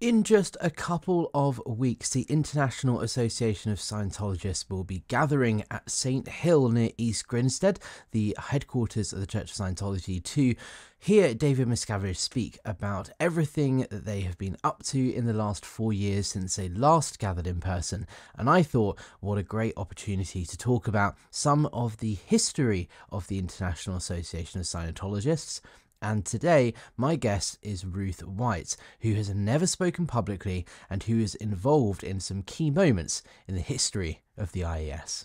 In just a couple of weeks, the International Association of Scientologists will be gathering at Saint Hill near East Grinstead, the headquarters of the Church of Scientology, to hear David Miscavige speak about everything that they have been up to in the last 4 years since they last gathered in person. And I thought, what a great opportunity to talk about some of the history of the International Association of Scientologists. And today, my guest is Ruth White, who has never spoken publicly and who is involved in some key moments in the history of the IAS.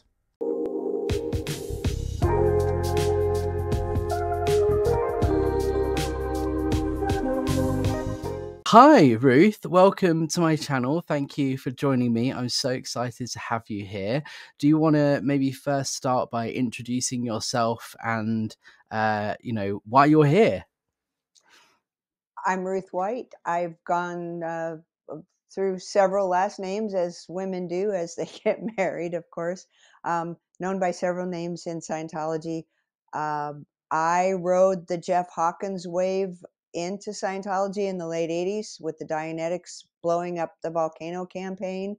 Hi, Ruth. Welcome to my channel. Thank you for joining me. I'm so excited to have you here. Do you want to maybe first start by introducing yourself and why you're here? I'm Ruth White. I've gone through several last names, as women do as they get married, of course. Known by several names in Scientology. I rode the Jeff Hawkins wave into Scientology in the late 80s with the Dianetics blowing up the volcano campaign.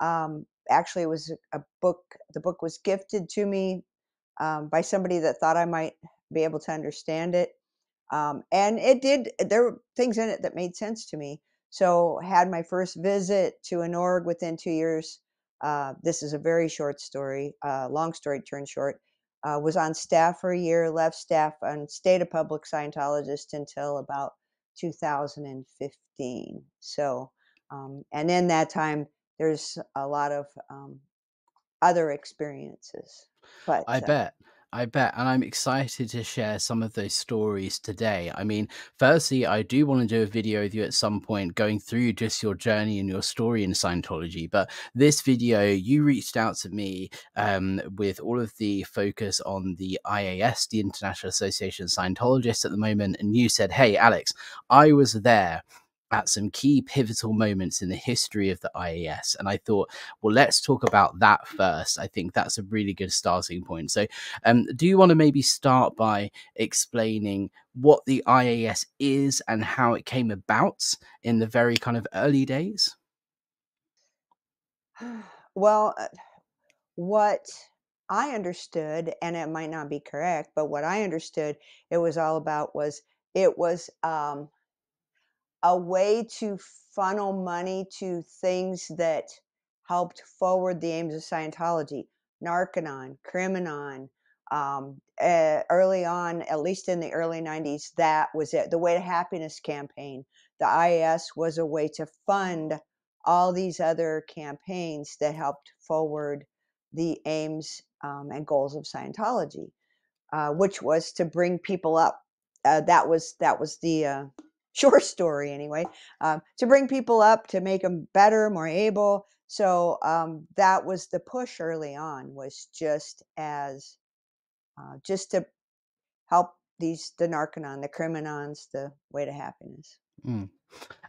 Actually, it was a book. The book was gifted to me by somebody that thought I might be able to understand it. And it did. There were things in it that made sense to me. So had my first visit to an org within 2 years. This is a very short story, long story turned short. Was on staff for a year, left staff and stayed a public Scientologist until about 2015. So, and in that time, there's a lot of other experiences. But I bet. And I'm excited to share some of those stories today. I mean, firstly, I do want to do a video with you at some point going through just your journey and your story in Scientology. But this video, you reached out to me with all of the focus on the IAS, the International Association of Scientologists at the moment. And you said, hey, Alex, I was there at some key pivotal moments in the history of the IAS. And I thought, well, let's talk about that first. I think that's a really good starting point. So do you want to maybe start by explaining what the IAS is and how it came about in the very kind of early days? Well, what I understood, and it might not be correct, but what I understood it was all about was it was a way to funnel money to things that helped forward the aims of Scientology. Narconon, Criminon, early on, at least in the early 90s, that was it. The Way to Happiness campaign. The IAS was a way to fund all these other campaigns that helped forward the aims and goals of Scientology, which was to bring people up. That was the short story anyway, to bring people up, to make them better, more able. So that was the push early on, was just to help the Narconon, the Criminons, the Way to Happiness. Mm.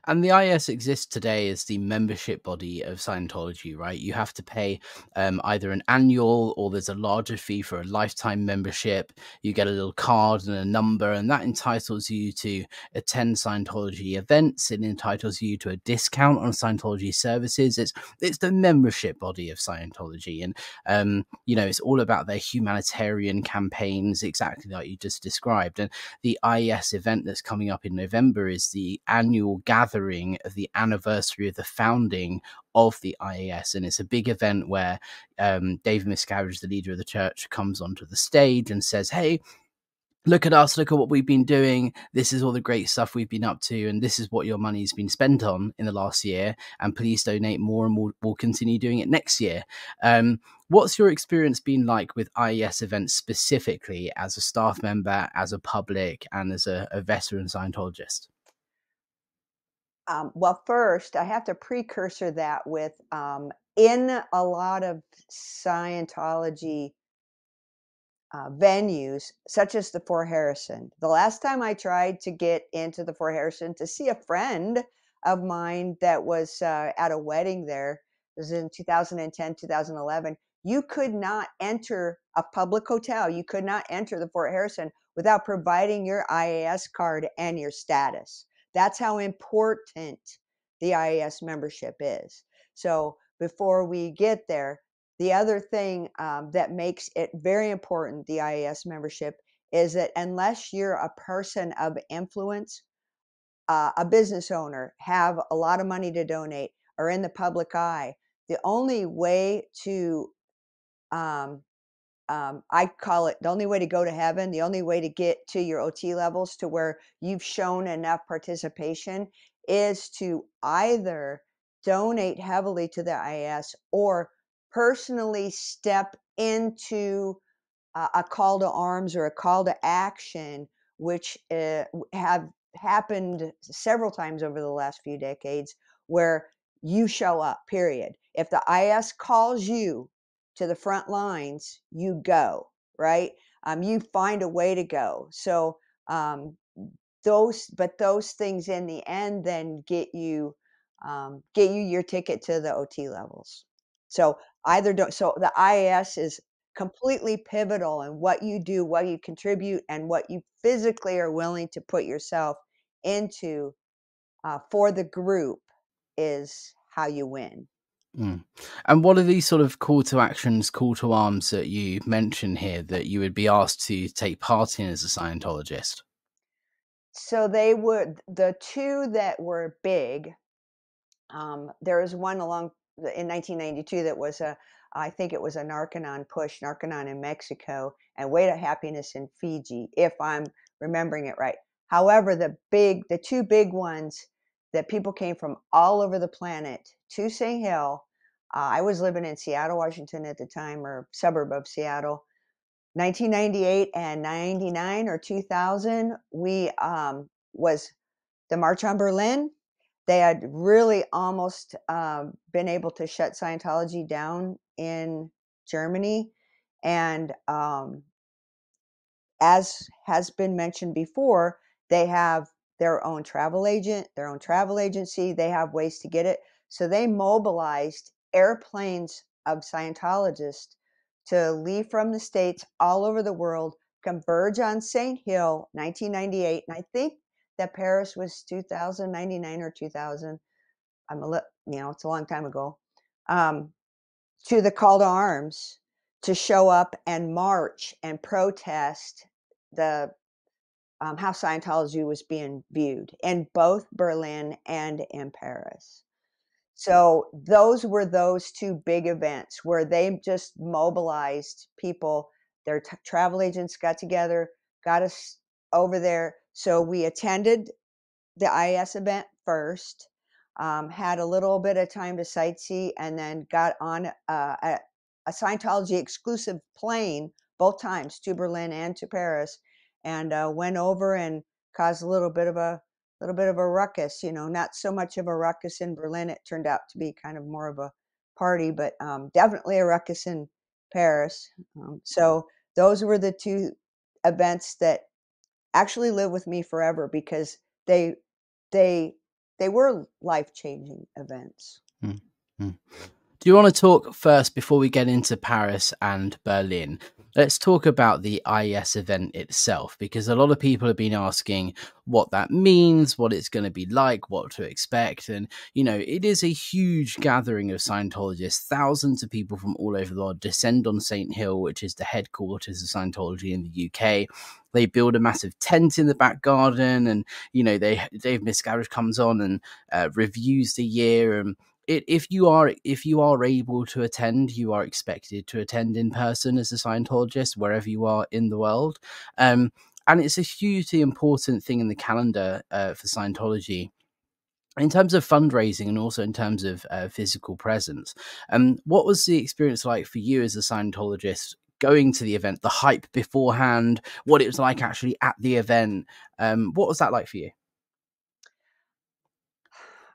And the IAS exists today as the membership body of Scientology, right? You have to pay either an annual, or there's a larger fee for a lifetime membership. You get a little card and a number, and that entitles you to attend Scientology events. It entitles you to a discount on Scientology services. It's the membership body of Scientology. And, it's all about their humanitarian campaigns, exactly like you just described. And the IAS event that's coming up in November is the annual gathering of the anniversary of the founding of the IAS, and it's a big event where David Miscavige, the leader of the church, comes onto the stage and says, hey, look at us, look at what we've been doing, this is all the great stuff we've been up to, and this is what your money's been spent on in the last year, and please donate more, and we'll continue doing it next year. What's your experience been like with IAS events specifically, as a staff member, as a public, and as a veteran Scientologist? Well, first, I have to precursor that with in a lot of Scientology venues, such as the Fort Harrison. The last time I tried to get into the Fort Harrison to see a friend of mine that was at a wedding there, it was in 2010, 2011, you could not enter a public hotel. You could not enter the Fort Harrison without providing your IAS card and your status. That's how important the IAS membership is. So before we get there, the other thing that makes it very important, the IAS membership, is that unless you're a person of influence, a business owner, have a lot of money to donate, or in the public eye, the only way to, I call it the only way to go to heaven, the only way to get to your OT levels to where you've shown enough participation, is to either donate heavily to the IAS or personally step into a call to arms or a call to action, which have happened several times over the last few decades, where you show up, period. If the IAS calls you to the front lines, you go, right? You find a way to go. So those things in the end then get you your ticket to the OT levels. So either don't, so the IAS is completely pivotal in what you do, what you contribute, and what you physically are willing to put yourself into for the group is how you win. Mm. And what are these sort of call to actions, call to arms that you mention here that you would be asked to take part in as a Scientologist? So they would, the two that were big, there was one along in 1992 that was a, I think it was a Narconon push, Narconon in Mexico, and Way to Happiness in Fiji, if I'm remembering it right. However, the two big ones that people came from all over the planet to Saint Hill. I was living in Seattle, Washington at the time, or suburb of Seattle. 1998 and 99 or 2000, we was the March on Berlin. They had really almost been able to shut Scientology down in Germany. And as has been mentioned before, they have their own travel agent, their own travel agency. They have ways to get it. So they mobilized airplanes of Scientologists to leave from the States all over the world, converge on Saint Hill, 1998. And I think that Paris was 2099 or 2000. You know, it's a long time ago. To the call to arms to show up and march and protest the how Scientology was being viewed in both Berlin and in Paris. So those were those two big events where they just mobilized people. Their travel agents got together, got us over there. So we attended the IAS event first, had a little bit of time to sightsee, and then got on a Scientology exclusive plane both times, to Berlin and to Paris, and went over and caused a little bit of a ruckus. You know, not so much of a ruckus in Berlin. It turned out to be kind of more of a party, but definitely a ruckus in Paris. So those were the two events that actually live with me forever, because they were life-changing events. Mm-hmm. Do you want to talk first, before we get into Paris and Berlin, let's talk about the IAS event itself, because a lot of people have been asking what that means, what it's going to be like, what to expect. And, you know, it is a huge gathering of Scientologists. Thousands of people from all over the world descend on Saint Hill, which is the headquarters of Scientology in the UK. They build a massive tent in the back garden, and, you know, David Miscavige comes on and reviews the year. And if you are able to attend, you are expected to attend in person as a Scientologist wherever you are in the world, and it's a hugely important thing in the calendar for Scientology in terms of fundraising and also in terms of physical presence. What was the experience like for you as a Scientologist going to the event, the hype beforehand, what it was like actually at the event? What was that like for you?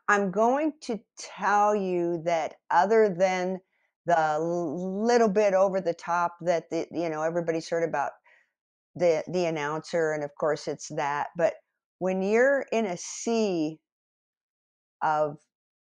I'm going to tell you that other than the little bit over the top that you know, everybody's heard about the announcer, and of course it's that, but when you're in a sea of,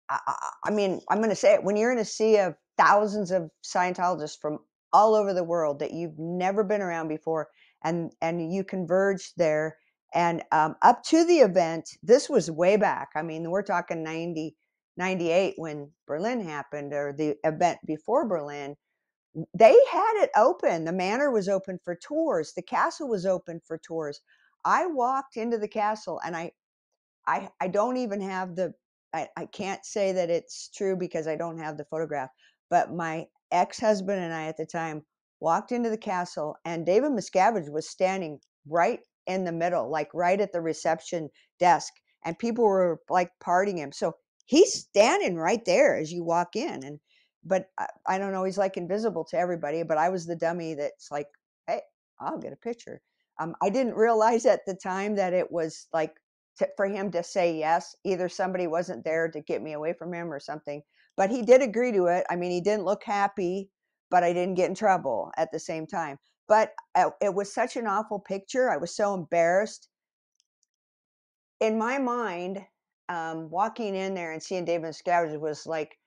I mean, I'm going to say it, when you're in a sea of thousands of Scientologists from all over the world that you've never been around before, and you converge there. And up to the event, this was way back. I mean, we're talking 90, 98 when Berlin happened, or the event before Berlin, they had it open. The manor was open for tours. The castle was open for tours. I walked into the castle, and I don't even have the, I can't say that it's true because I don't have the photograph, but my ex-husband and I at the time walked into the castle, and David Miscavige was standing right in the middle, like right at the reception desk, and people were like partying him. So he's standing right there as you walk in. And, but I don't know, he's like invisible to everybody, but I was the dummy that's like, hey, I'll get a picture. I didn't realize at the time that it was like, for him to say yes, either somebody wasn't there to get me away from him or something, but he did agree to it. I mean, he didn't look happy, but I didn't get in trouble at the same time. But it was such an awful picture. I was so embarrassed. In my mind, walking in there and seeing David Miscavige was like,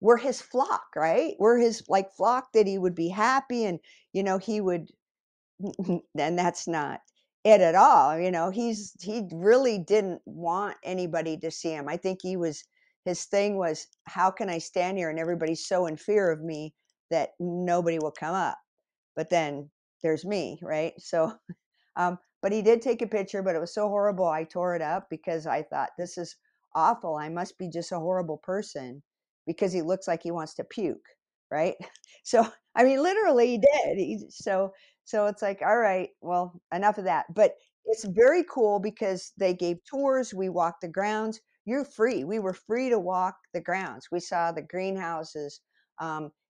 we're his flock, right? We're his like flock that he would be happy and, you know, he would, and that's not it at all. You know, he really didn't want anybody to see him. I think he was, his thing was, how can I stand here and everybody's so in fear of me that nobody will come up? But then there's me, right? So, but he did take a picture, but it was so horrible. I tore it up because I thought, this is awful. I must be just a horrible person because he looks like he wants to puke, right? So, I mean, literally he did. So it's like, all right, well, enough of that. But it's very cool because they gave tours. We walked the grounds. You're free. We were free to walk the grounds. We saw the greenhouses.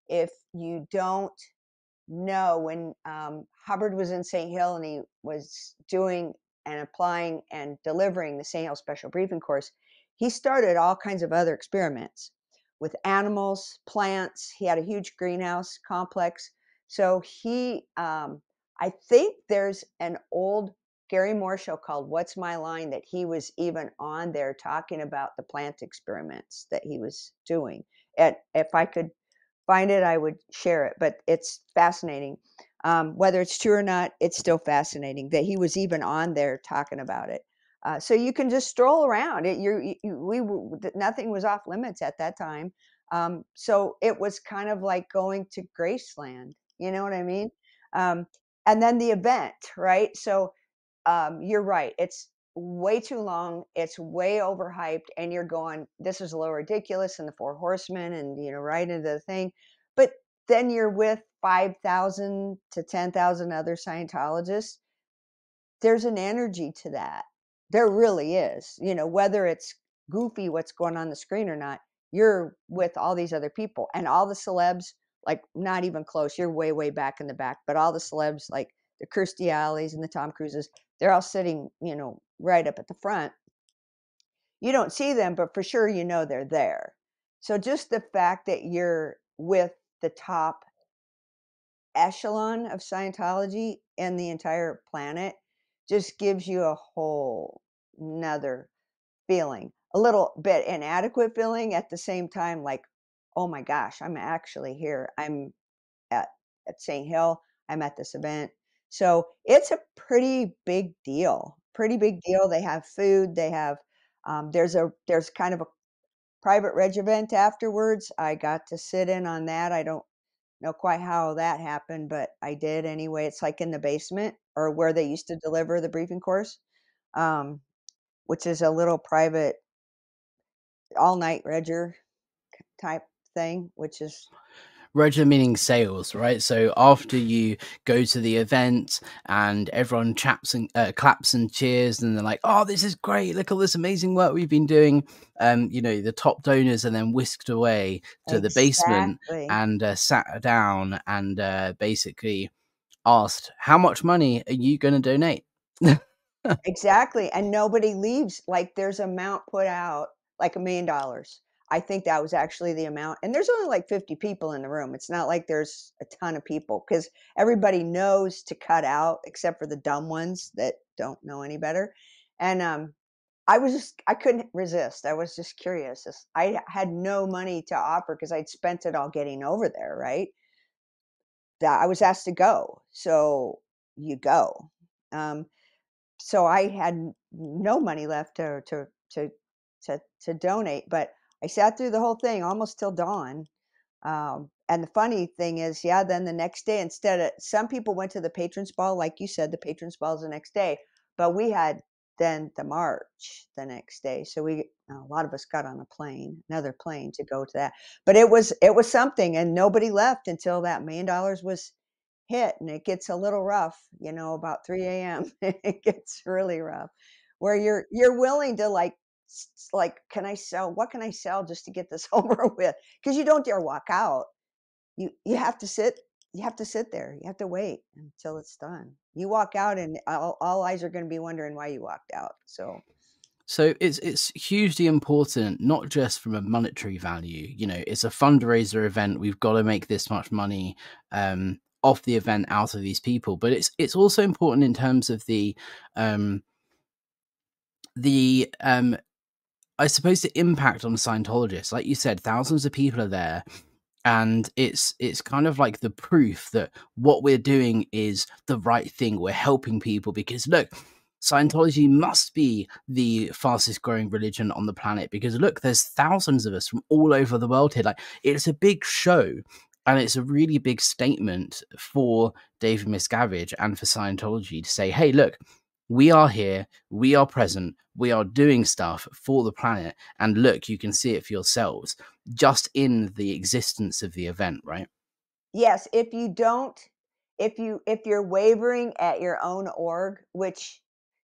If you don't know, when Hubbard was in Saint Hill and he was doing and applying and delivering the Saint Hill Special Briefing Course, he started all kinds of other experiments with animals, plants. He had a huge greenhouse complex. So he, I think there's an old Gary Moore show called What's My Line that he was even on there talking about the plant experiments that he was doing. And if I could find it, I would share it, but it's fascinating. Whether it's true or not, it's still fascinating that he was even on there talking about it. So you can just stroll around. Nothing was off limits at that time. So it was kind of like going to Graceland. You know what I mean? And then the event, right? So you're right. It's way too long. It's way overhyped. And you're going, this is a little ridiculous, and the Four Horsemen and, you know, right into the thing. But then you're with 5,000 to 10,000 other Scientologists. There's an energy to that. There really is, you know, whether it's goofy what's going on the screen or not, you're with all these other people and all the celebs. Like not even close, you're way, way back in the back, but all the celebs, like the Kirstie Alleys and the Tom Cruises, they're all sitting, you know, right up at the front. You don't see them, but for sure, you know, they're there. So just the fact that you're with the top echelon of Scientology and the entire planet just gives you a whole nother feeling, a little bit inadequate feeling at the same time, like, oh my gosh, I'm actually here. I'm at St. Hill. I'm at this event. So it's a pretty big deal, They have food. They have, there's kind of a private reg event afterwards. I got to sit in on that. I don't know quite how that happened, but I did anyway. It's like in the basement or where they used to deliver the briefing course, which is a little private all night reger type thing, which is Roger meaning sales, right? So after you go to the event and everyone chaps and claps and cheers, and they're like, oh, this is great, look at all this amazing work we've been doing, you know, the top donors are then whisked away to the basement and sat down and basically asked, how much money are you going to donate? Exactly. And nobody leaves. Like there's an amount put out, like $1 million. I think that was actually the amount. And there's only like 50 people in the room. It's not like there's a ton of people because everybody knows to cut out except for the dumb ones that don't know any better. And I couldn't resist. I was just curious. I had no money to offer because I'd spent it all getting over there, right? I was asked to go. So you go. So I had no money left to to donate. But I sat through the whole thing almost till dawn. And the funny thing is, yeah, then the next day, instead of, some people went to the patrons ball, like you said, the patrons ball is the next day, but we had then the march the next day. So we, a lot of us got on a plane, another plane to go to that, but it was something, and nobody left until that $1 million was hit. And it gets a little rough, you know, about 3 a.m. It gets really rough where you're willing to like, can I sell? What can I sell just to get this over with? Because you don't dare walk out. You have to sit. You have to sit there. You have to wait until it's done. You walk out, and all eyes are going to be wondering why you walked out. So it's hugely important, not just from a monetary value. You know, it's a fundraiser event. We've got to make this much money off the event out of these people. But it's also important in terms of the I suppose the impact on Scientologists. Like you said, thousands of people are there. And it's kind of like the proof that what we're doing is the right thing. We're helping people because, look, Scientology must be the fastest growing religion on the planet because, look, there's thousands of us from all over the world here. Like, it's a big show, and it's a really big statement for David Miscavige and for Scientology to say, hey, look, we are here, we are present, we are doing stuff for the planet, and look, you can see it for yourselves just in the existence of the event, right? Yes, if you're wavering at your own org, which,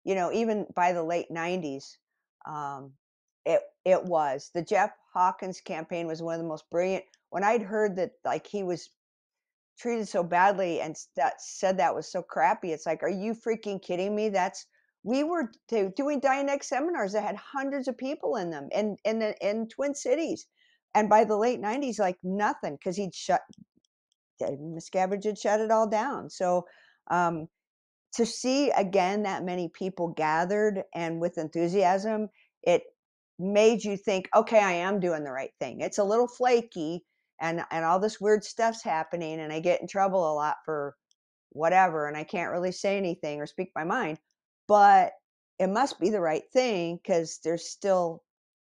you know, even by the late 90s, it was. The Jeff Hawkins campaign was one of the most brilliant. When I'd heard that, like, he was treated so badly and said that was so crappy, it's like, are you freaking kidding me? We were doing Dianetics seminars that had hundreds of people in them in Twin Cities. And by the late 90s, like, nothing, because Miscavige had shut it all down. So to see again that many people gathered and with enthusiasm, it made you think, okay, I am doing the right thing. It's a little flaky, and all this weird stuff's happening, and I get in trouble a lot for whatever, and I can't really say anything or speak my mind, but it must be the right thing because there's still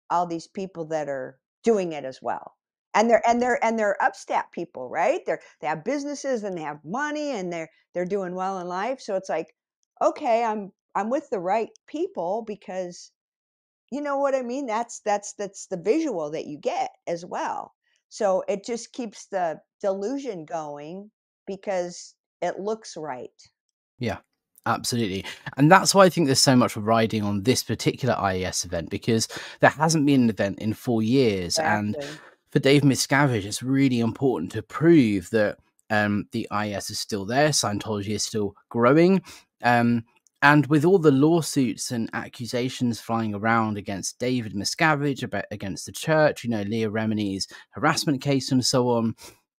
all these people that are doing it as well. And they're upstart people, right? They have businesses and they have money and they're doing well in life. So it's like, okay, I'm with the right people, because you know what I mean? That's the visual that you get as well. So it just keeps the delusion going because it looks right. Yeah, absolutely. And that's why I think there's so much riding on this particular IES event, because there hasn't been an event in 4 years. Exactly. And for Dave Miscavige, it's really important to prove that the IES is still there. Scientology is still growing. And with all the lawsuits and accusations flying around against David Miscavige, against the church, you know, Leah Remini's harassment case and so on,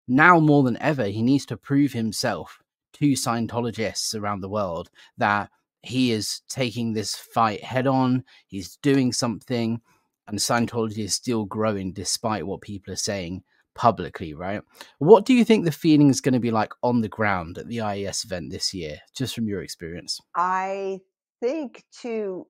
now more than ever, he needs to prove himself to Scientologists around the world that he is taking this fight head on, he's doing something, and Scientology is still growing despite what people are saying publicly, right? What do you think the feeling is going to be like on the ground at the IES event this year, just from your experience? I think to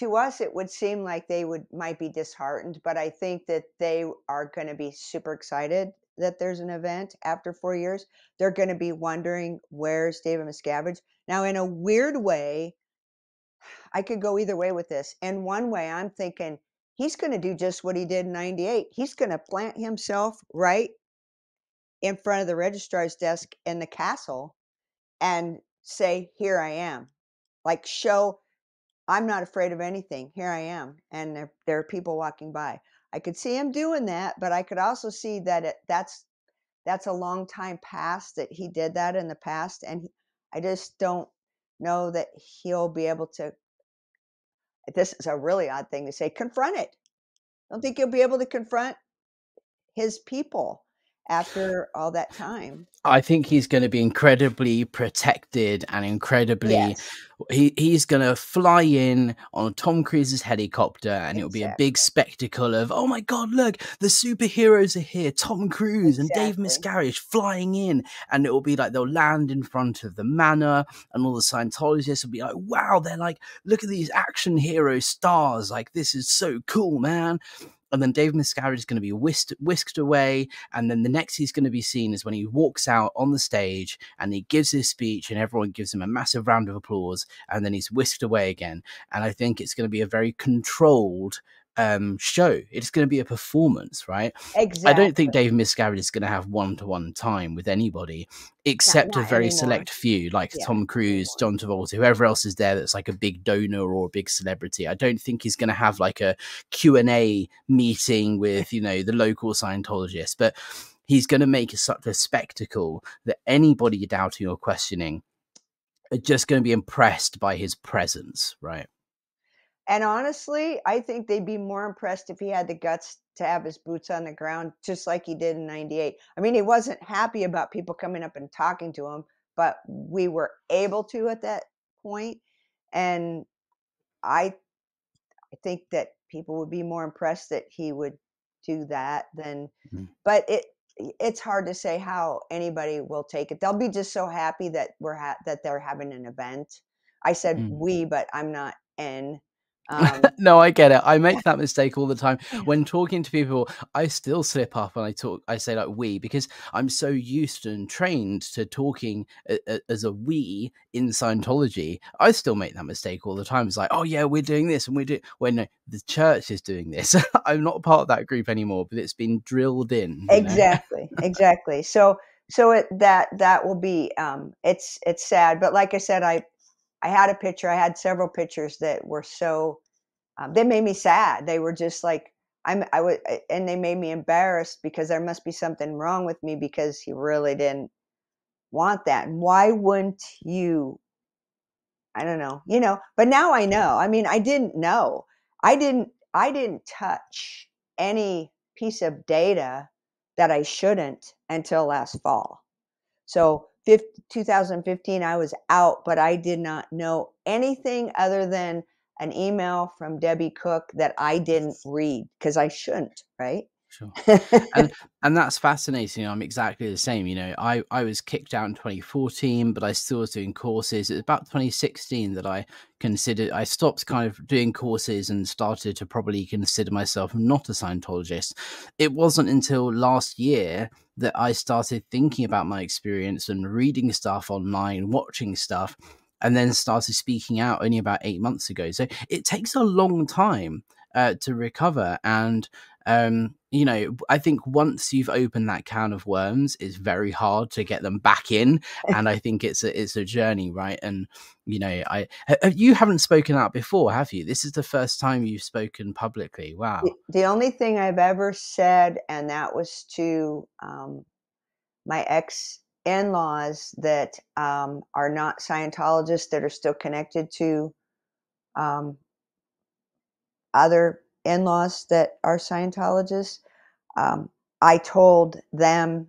us, it would seem like they might be disheartened, but I think that they are going to be super excited that there's an event after 4 years. They're going to be wondering, where's David Miscavige? Now, in a weird way, I could go either way with this. In one way, I'm thinking, he's going to do just what he did in 98. He's going to plant himself right in front of the registrar's desk in the castle and say, here I am. Like, show, I'm not afraid of anything. Here I am. And there are people walking by. I could see him doing that, but I could also see that that's a long time past, that he did that in the past. And I just don't know that he'll be able to, this is a really odd thing to say, confront it. I don't think you'll be able to confront his people. after all that time. I think he's going to be incredibly protected and incredibly, yes. he's going to fly in on Tom Cruise's helicopter and exactly. It'll be a big spectacle of, oh my God, look, the superheroes are here, Tom Cruise exactly. and Dave Miscavige flying in. And it will be like, they'll land in front of the manor and all the Scientologists will be like, wow, they're like, look at these action hero stars. Like, this is so cool, man. And then Dave Miscavige is going to be whisked away. And then the next he's going to be seen is when he walks out on the stage and he gives his speech and everyone gives him a massive round of applause. And then he's whisked away again. And I think it's going to be a very controlled show. It's going to be a performance, right? Exactly. I don't think Dave Miscavige is going to have one-to-one time with anybody except not a very anymore. Select few, like yeah. Tom Cruise, John Travolta, whoever else is there that's like a big donor or a big celebrity. I don't think he's going to have like a Q&A meeting with, you know, the local Scientologist, but he's going to make such a spectacle that anybody doubting or questioning are just going to be impressed by his presence, right? And honestly, I think they'd be more impressed if he had the guts to have his boots on the ground, just like he did in '98. I mean, he wasn't happy about people coming up and talking to him, but we were able to at that point. And I think that people would be more impressed that he would do that than, mm-hmm. but it's hard to say how anybody will take it. They'll be just so happy that they're having an event. I said mm-hmm. we, but I'm not in. No, I get it. I make that mistake all the time when talking to people. I still slip up and I say like we, because I'm so used and trained to talking as a we in Scientology. I still make that mistake all the time. It's like, oh yeah, we're doing this and we do when no, the church is doing this. I'm not part of that group anymore, but it's been drilled in. Exactly. Exactly. So that will be, it's sad, but like I said, I had a picture. I had several pictures that were so, they made me sad. They were just like, and they made me embarrassed because there must be something wrong with me because he really didn't want that. And why wouldn't you? I don't know, you know, but now I know. I mean, I didn't know. I didn't touch any piece of data that I shouldn't until last fall. So 2015, I was out, but I did not know anything other than an email from Debbie Cook that I didn't read because I shouldn't, right? Sure. And that's fascinating. I'm exactly the same. You know, I was kicked out in 2014, but I still was doing courses. It was about 2016 that I stopped kind of doing courses and started to probably consider myself not a Scientologist. It wasn't until last year that I started thinking about my experience and reading stuff online, watching stuff, and then started speaking out only about 8 months ago. So it takes a long time to recover. And you know, I think once you've opened that can of worms, it's very hard to get them back in. And I think it's a journey, right? And, you know, you haven't spoken out before, have you? This is the first time you've spoken publicly. Wow. The only thing I've ever said, and that was to my ex-in-laws that are not Scientologists, that are still connected to other in-laws that are Scientologists, I told them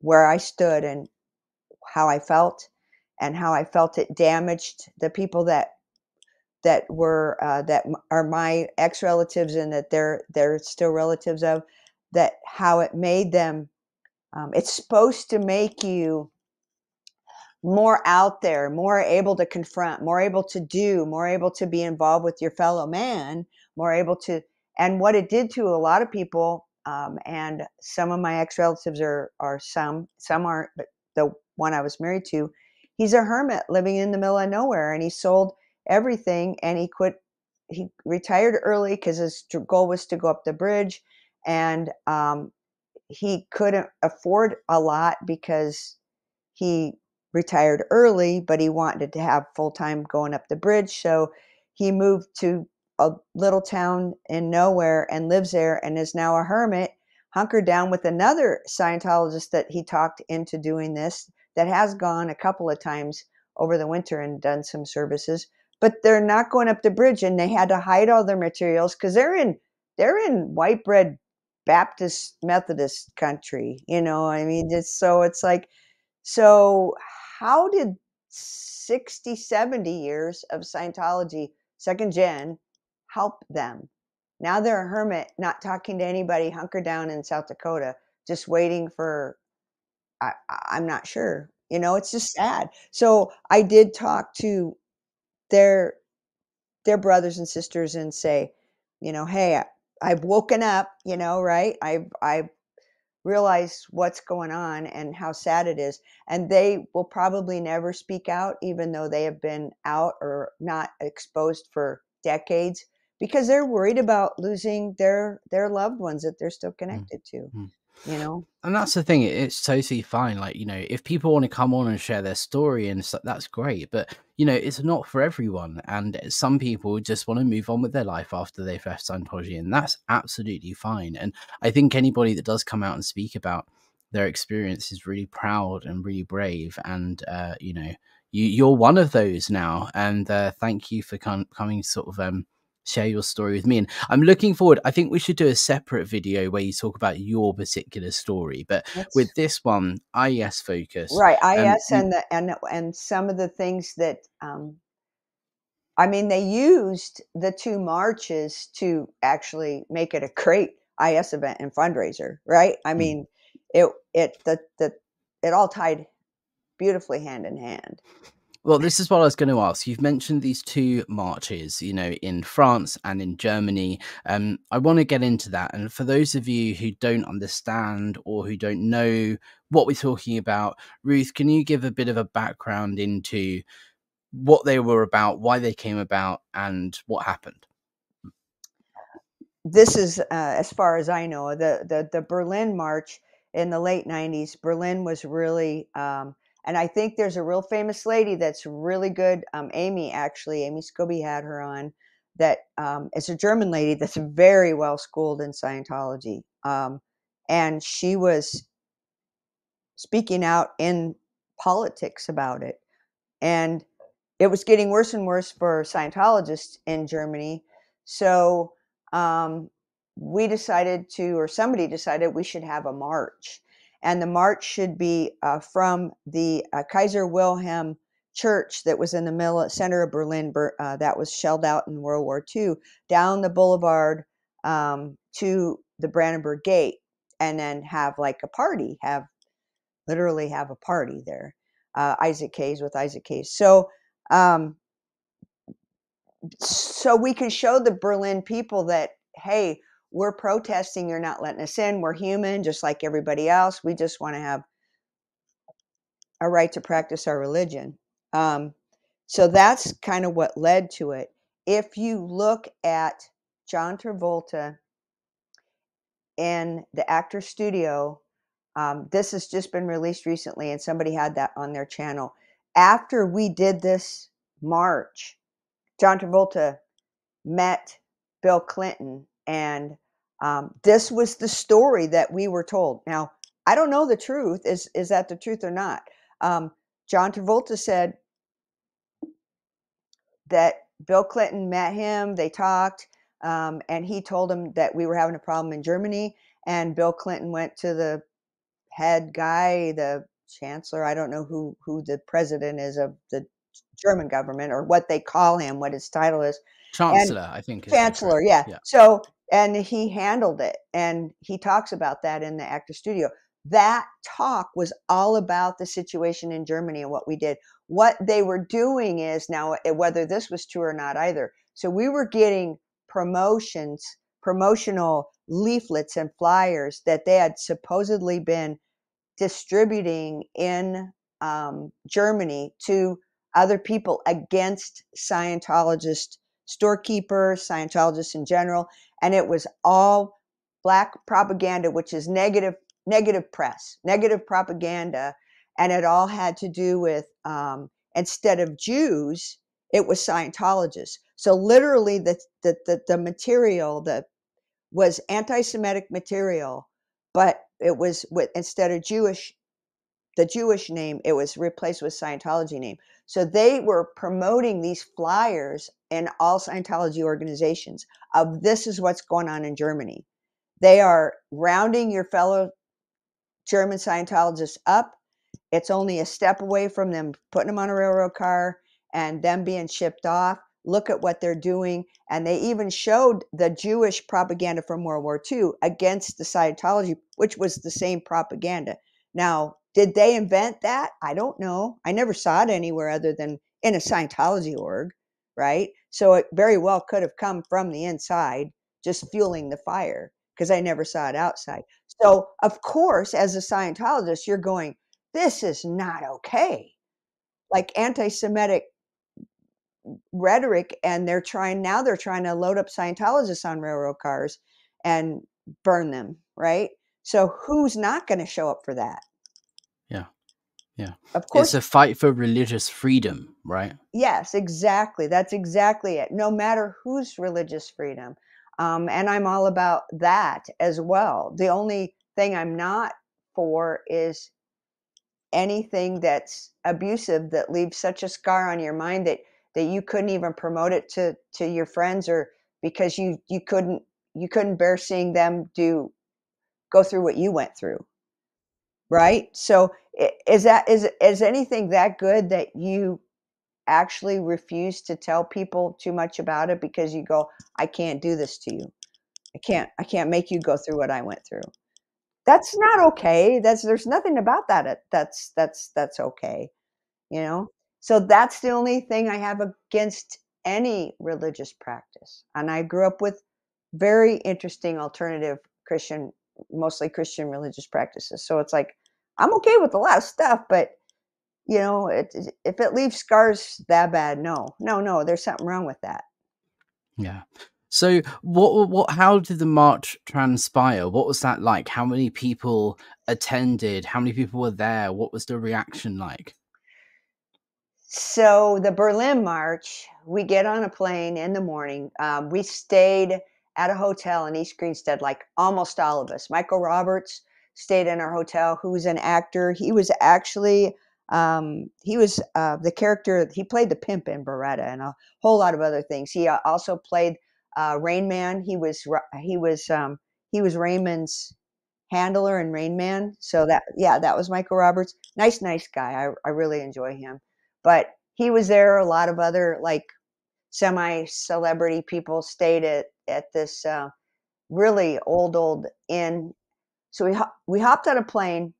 where I stood and how I felt, and how I felt it damaged the people that were that are my ex-relatives, and that they're still relatives of, that how it made them. It's supposed to make you more out there, more able to confront, more able to do, more able to be involved with your fellow man, more able to, and what it did to a lot of people, and some of my ex-relatives some aren't, but the one I was married to, he's a hermit living in the middle of nowhere, and he sold everything and he retired early because his goal was to go up the bridge, and he couldn't afford a lot because he retired early, but he wanted to have full time going up the bridge. So he moved to a little town in nowhere and lives there and is now a hermit, hunkered down with another Scientologist that he talked into doing this, that has gone a couple of times over the winter and done some services, but they're not going up the bridge, and they had to hide all their materials because they're in white bread Baptist Methodist country, you know, I mean, it's, so it's like, so how did 60, 70 years of Scientology, second gen, help them? Now they're a hermit, not talking to anybody, hunkered down in South Dakota, just waiting for, I'm not sure, you know, it's just sad. So I did talk to their brothers and sisters and say, you know, hey, I've woken up, you know, right? I've realized what's going on and how sad it is. And they will probably never speak out, even though they have been out or not exposed for decades, because they're worried about losing their loved ones that they're still connected to. You know, and that's the thing, it's totally fine. Like, you know, if people want to come on and share their story and stuff, that's great, but you know, it's not for everyone, and some people just want to move on with their life after they've left Scientology, and that's absolutely fine. And I think anybody that does come out and speak about their experience is really proud and really brave, and you know, you're one of those now, and thank you for coming sort of share your story with me. And I'm looking forward, I think we should do a separate video where you talk about your particular story, but with this one, IES focus, right? IES and some of the things that I mean, they used the two marches to actually make it a great IES event and fundraiser, right? I mean, it all tied beautifully hand in hand. Well, this is what I was going to ask. You've mentioned these two marches, you know, in France and in Germany. I want to get into that. And for those of you who don't understand or who don't know what we're talking about, Ruth, can you give a bit of a background into what they were about, why they came about, and what happened? This is, as far as I know, the Berlin March in the late 90s. Berlin was really... and I think there's a real famous lady that's really good, Amy, actually, Amy Scobie had her on, that is a German lady that's very well schooled in Scientology. And she was speaking out in politics about it. And it was getting worse and worse for Scientologists in Germany. So we decided to, or somebody decided, we should have a march. And the march should be from the Kaiser Wilhelm Church that was in the center of Berlin, that was shelled out in World War II, down the boulevard to the Brandenburg Gate, and then have like a party, literally have a party there. Isaac Hayes with Isaac Hayes. So, so we can show the Berlin people that, hey, we're protesting, you're not letting us in, we're human, just like everybody else. We just want to have a right to practice our religion. So that's kind of what led to it. If you look at John Travolta in the actor studio, this has just been released recently, and somebody had that on their channel. After we did this march, John Travolta met Bill Clinton, and this was the story that we were told. Now, I don't know the truth. Is that the truth or not? John Travolta said that Bill Clinton met him, they talked, and he told him that we were having a problem in Germany, and Bill Clinton went to the head guy, the chancellor, I don't know who the president is of the German government, or what they call him, what his title is. Chancellor, and I think. Chancellor, yeah. So, and he handled it, and he talks about that in the actor studio. That talk was all about the situation in Germany and what we did. What they were doing is, now, whether this was true or not either, so we were getting promotional leaflets and flyers that they had supposedly been distributing in Germany to other people against Scientologists, storekeepers, Scientologists in general, and it was all black propaganda, which is negative press, negative propaganda, and it all had to do with, instead of Jews, it was Scientologists. So literally the material that was anti-Semitic material, but it was with, instead of Jewish, the Jewish name, it was replaced with Scientology name. So they were promoting these flyers in all Scientology organizations of, this is what's going on in Germany. They are rounding your fellow German Scientologists up. It's only a step away from them putting them on a railroad car and them being shipped off. Look at what they're doing. And they even showed the Jewish propaganda from World War II against the Scientology, which was the same propaganda. Now, did they invent that? I don't know. I never saw it anywhere other than in a Scientology org, right? So it very well could have come from the inside, just fueling the fire, because I never saw it outside. So of course, as a Scientologist, you're going, this is not okay. Like anti-Semitic rhetoric, and they're trying, now they're trying to load up Scientologists on railroad cars and burn them, right? So who's not going to show up for that? Yeah. Yeah. Of course. It's a fight for religious freedom, right? Yes, exactly. That's exactly it. No matter whose religious freedom. And I'm all about that as well. The only thing I'm not for is anything that's abusive, that leaves such a scar on your mind that, you couldn't even promote it to your friends, or because you couldn't bear seeing them go through what you went through. Right? So is anything that good that you actually refuse to tell people too much about it because you go, I can't do this to you. I can't make you go through what I went through. That's not okay. There's nothing about that that's okay. You know? So that's the only thing I have against any religious practice. And I grew up with very interesting alternative Christian, mostly Christian religious practices. So it's like, I'm okay with a lot of stuff, but you know, if it leaves scars that bad, no, there's something wrong with that. Yeah. So how did the march transpire? What was that like? How many people attended? How many people were there? What was the reaction like? So the Berlin march, we get on a plane in the morning. We stayed at a hotel in East Greenstead, like almost all of us. Michael Roberts stayed in our hotel, who was an actor. He was actually, the character, he played the pimp in Beretta and a whole lot of other things. He also played Rain Man. He was Raymond's handler in Rain Man. So that was Michael Roberts. Nice guy. I really enjoy him. But he was there. A lot of other like semi-celebrity people stayed at this really old inn. So we hopped on a plane.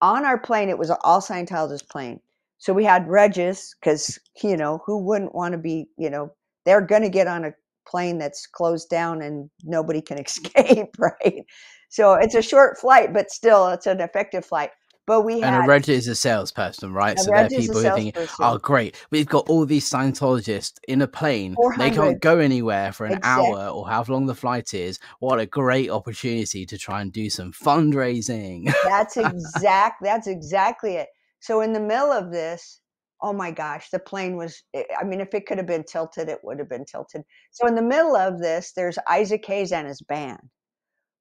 On our plane, it was an all Scientologist plane. So we had Regis, because, you know, who wouldn't want to be, you know, they're going to get on a plane that's closed down and nobody can escape, right? So it's a short flight, but still it's an effective flight. But we had, and a Reggie is a salesperson, right? So there are people who think, oh, great, we've got all these Scientologists in a plane. They can't go anywhere for an hour or however long the flight is. What a great opportunity to try and do some fundraising. That's exactly it. So in the middle of this, oh my gosh, the plane was, I mean, if it could have been tilted, it would have been tilted. So in the middle of this, there's Isaac Hayes and his band,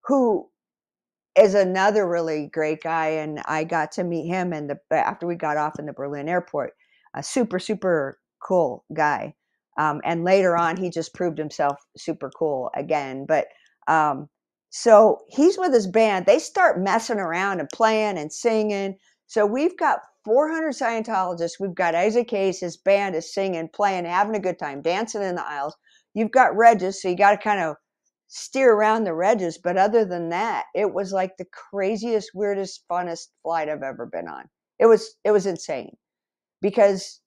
who is another really great guy, and I got to meet him after we got off in the Berlin airport. A super, super cool guy. And later on, he just proved himself super cool again. But so he's with his band. They start messing around and playing and singing. So we've got 400 Scientologists. We've got Isaac Hayes. His band is singing, playing, having a good time, dancing in the aisles. You've got Regis, so you got to kind of steer around the Regis, but other than that, it was like the craziest, weirdest, funnest flight I've ever been on. It was insane, because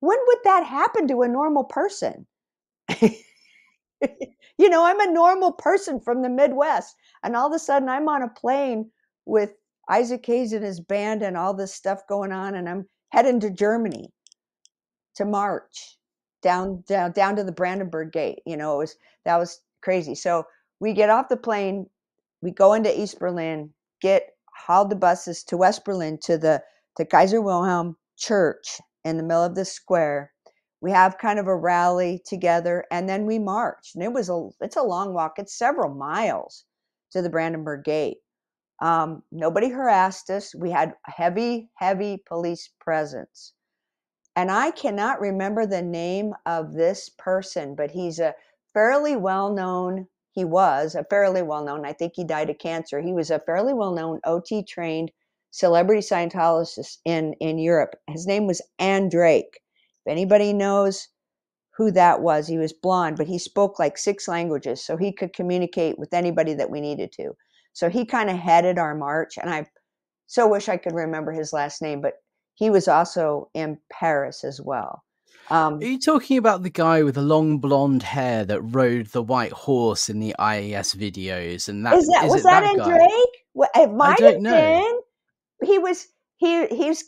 when would that happen to a normal person? You know, I'm a normal person from the Midwest, and all of a sudden I'm on a plane with Isaac Hayes and his band and all this stuff going on, and I'm heading to Germany to march down to the Brandenburg Gate. You know, that was crazy. So we get off the plane, we go into East Berlin, hauled the buses to West Berlin to Kaiser Wilhelm Church in the middle of the square. We have kind of a rally together, and then we marched. And it's a long walk. It's several miles to the Brandenburg Gate. Nobody harassed us. We had a heavy, heavy police presence. And I cannot remember the name of this person, but he's a fairly well-known He was a fairly well-known, I think he died of cancer. He was a fairly well-known OT trained celebrity Scientologist in Europe. His name was Andre Drake. If anybody knows who that was, he was blonde, but he spoke like 6 languages, so he could communicate with anybody that we needed to. So he kind of headed our march, and I so wish I could remember his last name, but he was also in Paris as well. Are you talking about the guy with the long blonde hair that rode the white horse in the IAS videos? And that was that Drake? Well, it might have been. He was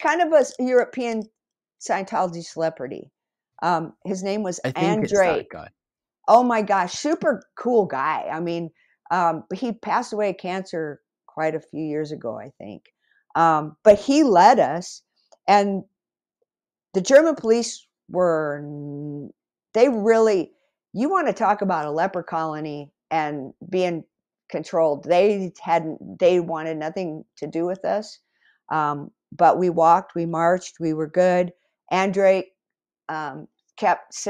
kind of a European Scientology celebrity. His name was Andre. Oh my gosh, super cool guy. I mean, he passed away of cancer quite a few years ago, I think. But he led us, and the German police were, they really, you want to talk about a leper colony and being controlled. They wanted nothing to do with us. But we walked, we marched, we were good. Andre kept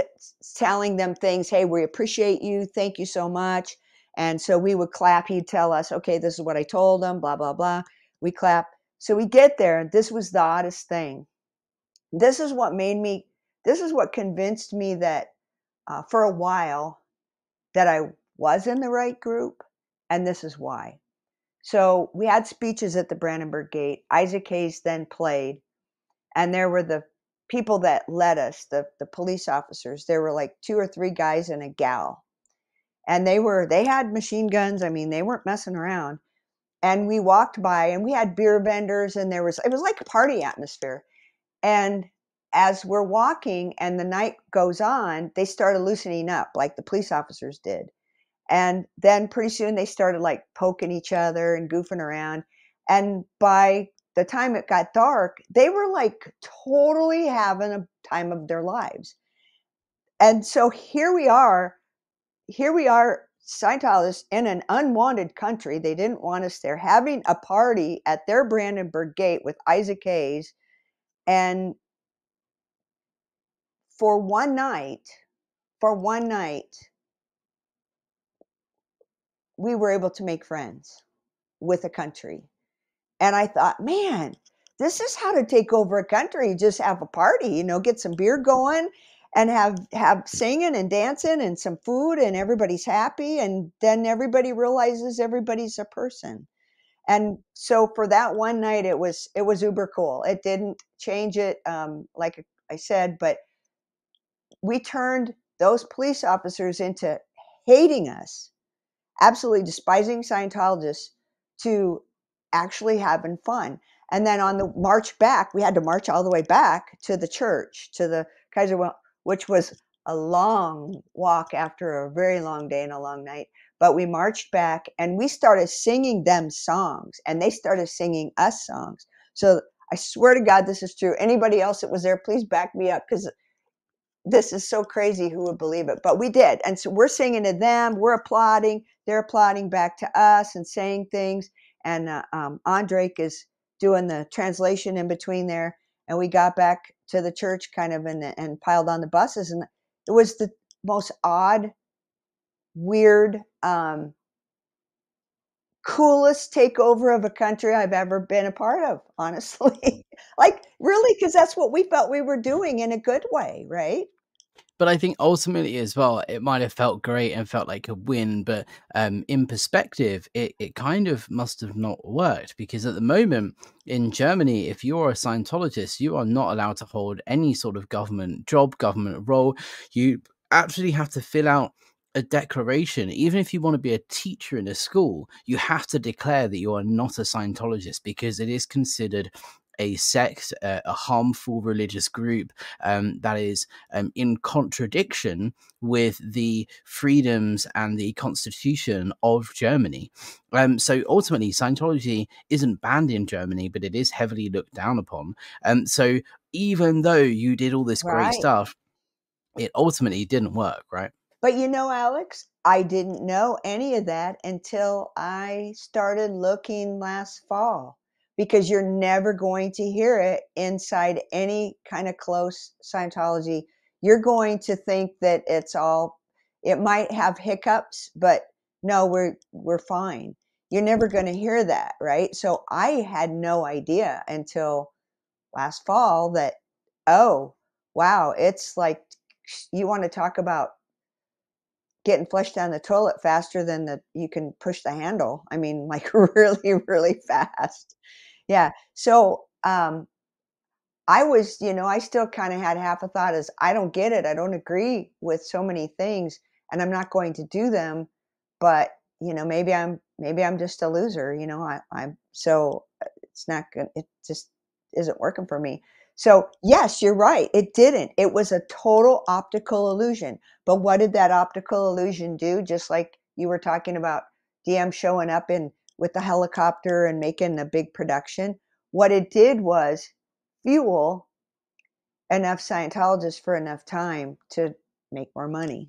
telling them things. Hey, we appreciate you. Thank you so much. And so we would clap. He'd tell us, okay, this is what I told them, blah, blah, blah. We clap. So we get there, and this was the oddest thing. This is what made me, this is what convinced me that for a while that I was in the right group, and this is why. So we had speeches at the Brandenburg Gate. Isaac Hayes then played, and there were the people that led us, the police officers. There were like 2 or 3 guys and a gal, and they had machine guns. I mean, they weren't messing around. And we walked by, and we had beer vendors, and it was like a party atmosphere. And as we're walking and the night goes on, they started loosening up like the police officers did. And then pretty soon they started like poking each other and goofing around. And by the time it got dark, they were like totally having a time of their lives. And so here we are, Scientologists in an unwanted country. They didn't want us there, having a party at their Brandenburg Gate with Isaac Hayes. And for one night, we were able to make friends with a country. And I thought, man, this is how to take over a country. Just have a party, you know, get some beer going, and have singing and dancing and some food, and everybody's happy. And then everybody realizes everybody's a person. And so for that one night, it was uber cool. It didn't change it, like I said, but we turned those police officers into hating us, absolutely despising Scientologists, to actually having fun. And then on the march back, we had to march all the way back to the church, to the Kaiser Wilhelm, which was a long walk after a very long day and a long night. But we marched back, and we started singing them songs, and they started singing us songs. So I swear to God, this is true. Anybody else that was there, please back me up, because this is so crazy. Who would believe it? But we did. And so we're singing to them. We're applauding. They're applauding back to us and saying things. And Andre is doing the translation in between there. And we got back to the church kind of and piled on the buses. And it was the most odd, weird, coolest takeover of a country I've ever been a part of, honestly. Like, really, because that's what we felt we were doing in a good way, right? But I think ultimately as well, it might have felt great and felt like a win. But in perspective, it kind of must have not worked, because at the moment in Germany, if you're a Scientologist, you are not allowed to hold any sort of government job, government role. You actually have to fill out a declaration. Even if you want to be a teacher in a school, you have to declare that you are not a Scientologist, because it is considered a sect, a harmful religious group that is in contradiction with the freedoms and the constitution of Germany. So ultimately, Scientology isn't banned in Germany, but it is heavily looked down upon. So even though you did all this great stuff, it ultimately didn't work, right? But you know, Alex, I didn't know any of that until I started looking last fall. Because you're never going to hear it inside any kind of close Scientology. You're going to think that it might have hiccups, but no, we're fine. You're never going to hear that, right? So I had no idea until last fall that, oh, wow, it's like, you want to talk about getting flushed down the toilet faster than you can push the handle. I mean, like really, really fast. Yeah. So, I was, you know, I still kind of had half a thought as I don't get it. I don't agree with so many things and I'm not going to do them, but you know, maybe I'm just a loser, you know, I'm so it's not good. It just isn't working for me. So yes, you're right. It didn't. It was a total optical illusion. But what did that optical illusion do? Just like you were talking about DM showing up with the helicopter and making a big production. What it did was fuel enough Scientologists for enough time to make more money.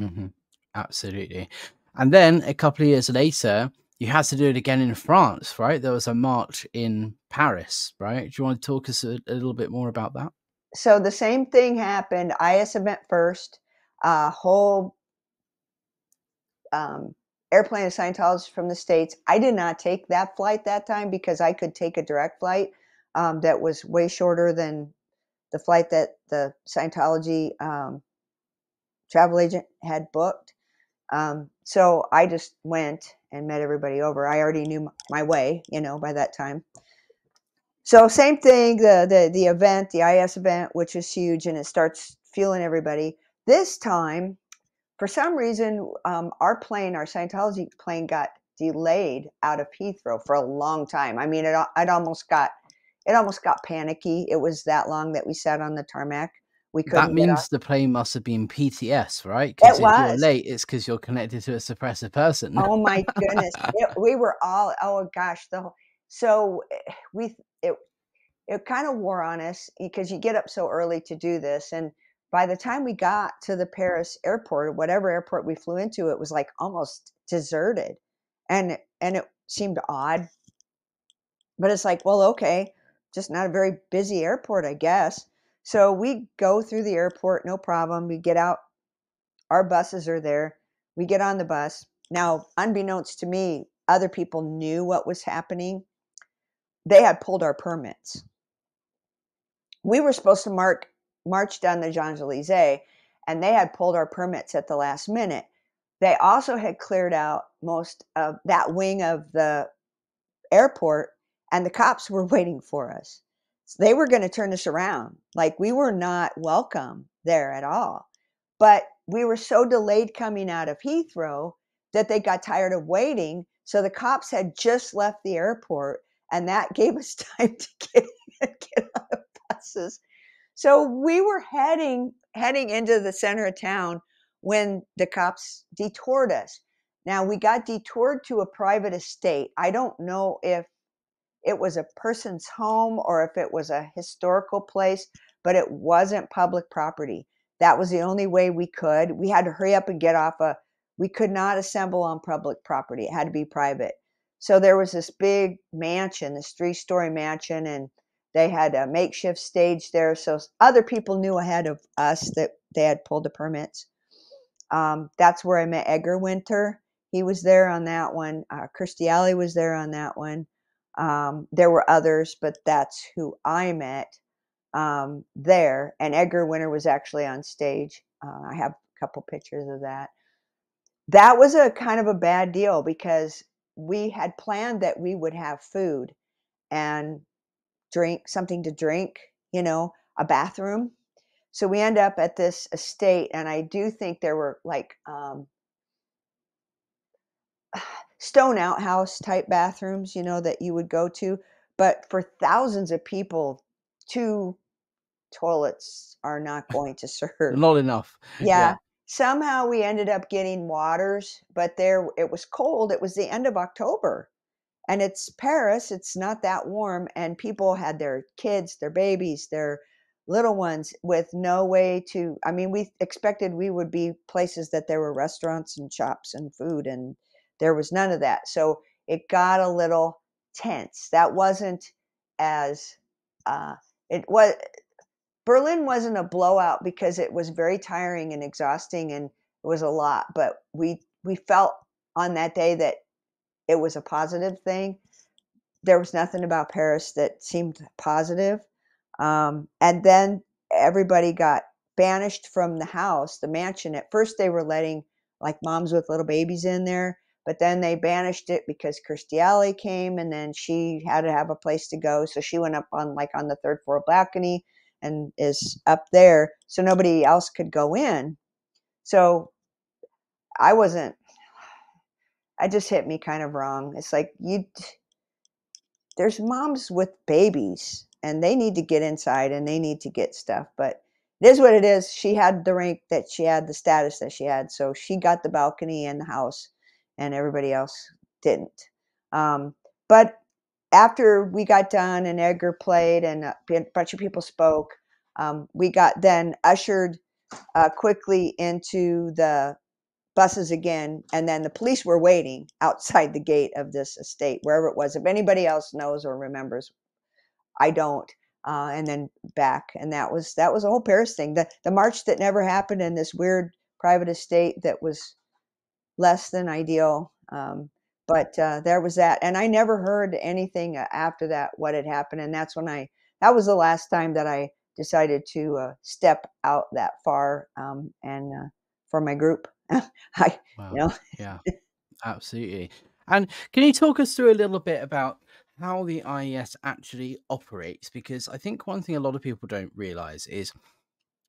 Mm-hmm. Absolutely. And then a couple of years later, you had to do it again in France, right? There was a march in Paris, right? Do you want to talk us a little bit more about that? So the same thing happened. IS event first, whole airplane of Scientologists from the States. I did not take that flight that time because I could take a direct flight that was way shorter than the flight that the Scientology travel agent had booked. So I just went and met everybody over. I already knew my way, you know, by that time. So same thing, the event, the IS event, which is huge, and it starts fueling everybody. This time, for some reason, our plane, our Scientology plane, got delayed out of Heathrow for a long time. I mean, it almost got panicky. It was that long that we sat on the tarmac. That means the plane must have been PTS, right? Because if you're late, it's because you're connected to a suppressive person. Oh my goodness. We were all, oh gosh. It kind of wore on us because you get up so early to do this. And by the time we got to the Paris airport, whatever airport we flew into, it was like almost deserted. And it seemed odd, but it's like, well, okay, just not a very busy airport, I guess. So we go through the airport, no problem. We get out. Our buses are there. We get on the bus. Now, unbeknownst to me, other people knew what was happening. They had pulled our permits. We were supposed to march down the Champs-Élysées, and they had pulled our permits at the last minute. They also had cleared out most of that wing of the airport, and the cops were waiting for us. So they were going to turn us around. Like we were not welcome there at all, but we were so delayed coming out of Heathrow that they got tired of waiting. So the cops had just left the airport and that gave us time to get on the buses. So we were heading into the center of town when the cops detoured us. Now we got detoured to a private estate. I don't know if it was a person's home or if it was a historical place, but it wasn't public property. That was the only way we could. We had to hurry up and get off. We could not assemble on public property. It had to be private. So there was this big mansion, this 3-story mansion, and they had a makeshift stage there. So other people knew ahead of us that they had pulled the permits. That's where I met Edgar Winter. He was there on that one. Kirstie Alley was there on that one. There were others, but that's who I met there. And Edgar Winter was actually on stage. I have a couple pictures of that. That was a kind of a bad deal because we had planned that we would have food and drink, something to drink, you know, a bathroom. So we end up at this estate, and I do think there were like stone outhouse type bathrooms, you know, that you would go to, but for thousands of people, 2 toilets are not going to serve. Not enough. Yeah. Somehow we ended up getting waters, but there, it was cold. It was the end of October and it's Paris. It's not that warm. And people had their kids, their babies, their little ones with no way to, I mean, we expected we would be places that there were restaurants and shops and food, and there was none of that. So it got a little tense. That wasn't as, Berlin wasn't a blowout because it was very tiring and exhausting and it was a lot, but we felt on that day that it was a positive thing. There was nothing about Paris that seemed positive. And then everybody got banished from the house, the mansion. At first they were letting like moms with little babies in there, but then they banished it because Kirstie Alley came and then she had to have a place to go. So she went up on like on the third floor balcony and is up there. So nobody else could go in. So I wasn't, I just hit me kind of wrong. It's like there's moms with babies and they need to get inside and they need to get stuff, but it is what it is. She had the rank that she had, the status that she had. So she got the balcony and the house and everybody else didn't. But after we got done and Edgar played and a bunch of people spoke, we got then ushered quickly into the buses again. And then the police were waiting outside the gate of this estate, wherever it was. If anybody else knows or remembers, I don't. And then back. And that was the whole Paris thing. The march that never happened in this weird private estate that was less than ideal. But there was that. And I never heard anything after that, what had happened. And that's when that was the last time that I decided to step out that far and for my group. Wow. You know? Yeah, absolutely. And can you talk us through a little bit about how the IES actually operates? Because I think one thing a lot of people don't realize is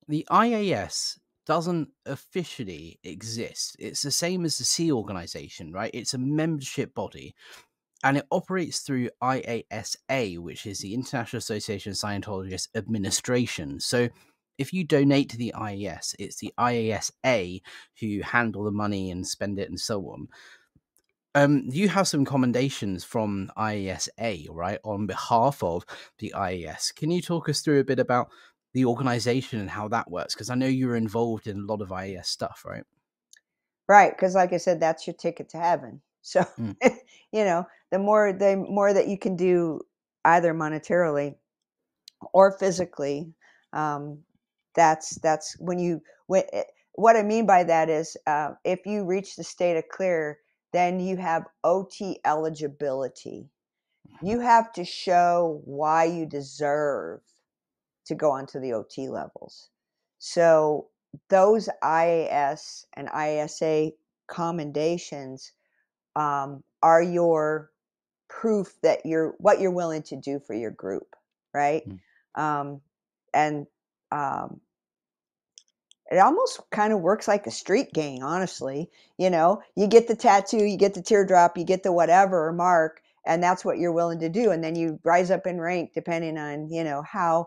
the IAS doesn't officially exist. It's the same as the C organization, right? It's a membership body and it operates through IASA, which is the International Association of Scientologists Administration. So if you donate to the IAS, it's the IASA who handle the money and spend it and so on. You have some commendations from IASA, right, on behalf of the IAS. Can you talk us through a bit about the organization and how that works? Because I know you were involved in a lot of IAS stuff, right? Right, because like I said, that's your ticket to heaven. So, you know, the more that you can do either monetarily or physically, that's when you, what I mean by that is if you reach the state of clear, then you have OT eligibility. You have to show why you deserve to go onto the OT levels. So those IAS and IASA commendations are your proof that what you're willing to do for your group, right? Mm-hmm. It almost kind of works like a street gang, honestly. You know, you get the tattoo, you get the teardrop, you get the whatever mark, and that's what you're willing to do. And then you rise up in rank depending on, you know, how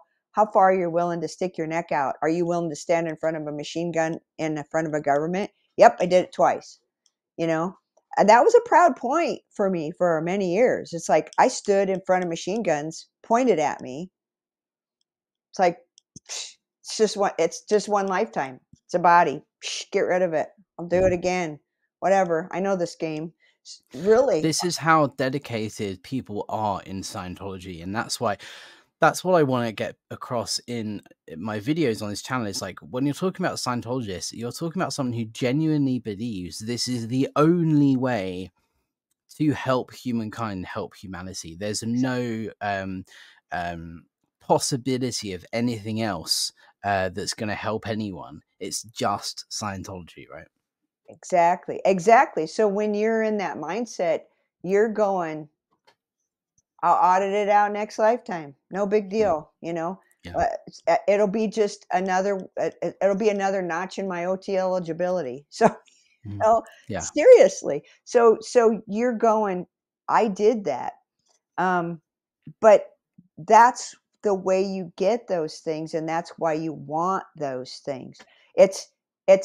far you're willing to stick your neck out. Are you willing to stand in front of a machine gun in front of a government? Yep, I did it twice, you know. And that was a proud point for me for many years. It's like I stood in front of machine guns pointed at me. It's like, psh, it's just one lifetime. It's a body. Psh, get rid of it. I'll do it again. Whatever. I know this game. Really. This is how dedicated people are in Scientology. And that's why, that's what I want to get across in my videos on this channel. It's like, when you're talking about Scientologists, you're talking about someone who genuinely believes this is the only way to help humankind, help humanity. There's no, possibility of anything else that's going to help anyone. It's just Scientology, right? Exactly. Exactly. So when you're in that mindset, you're going, I'll audit it out next lifetime. No big deal. Yeah. You know, yeah. It'll be just another notch in my OT eligibility. So, you know, yeah. Seriously. So you're going, I did that. But that's the way you get those things, and that's why you want those things. It's